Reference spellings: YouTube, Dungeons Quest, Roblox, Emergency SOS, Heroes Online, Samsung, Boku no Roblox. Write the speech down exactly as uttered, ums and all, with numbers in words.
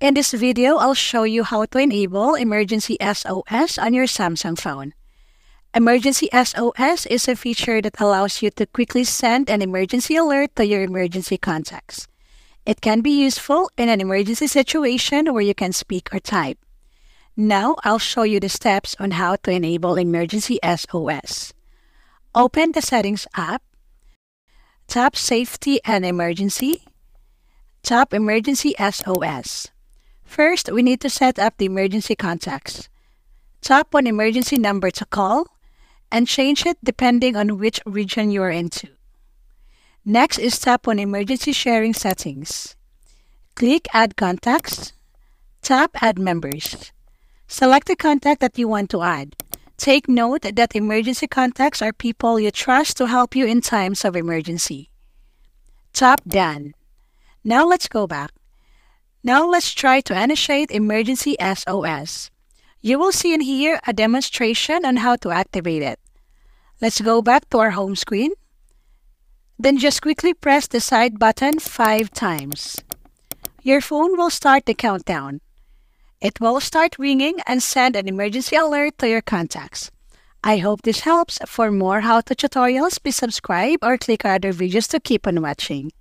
In this video, I'll show you how to enable Emergency S O S on your Samsung phone. Emergency S O S is a feature that allows you to quickly send an emergency alert to your emergency contacts. It can be useful in an emergency situation where you can speak or type. Now, I'll show you the steps on how to enable Emergency S O S. Open the Settings app, tap Safety and Emergency, tap Emergency S O S. First, we need to set up the emergency contacts. Tap on emergency number to call and change it depending on which region you are into. Next is tap on emergency sharing settings. Click Add Contacts. Tap Add Members. Select the contact that you want to add. Take note that emergency contacts are people you trust to help you in times of emergency. Tap Done. Now let's go back. Now let's try to initiate Emergency S O S. You will see in here a demonstration on how to activate it. Let's go back to our home screen. Then just quickly press the side button five times. Your phone will start the countdown. It will start ringing and send an emergency alert to your contacts. I hope this helps. For more how-to tutorials, please subscribe or click our other videos to keep on watching.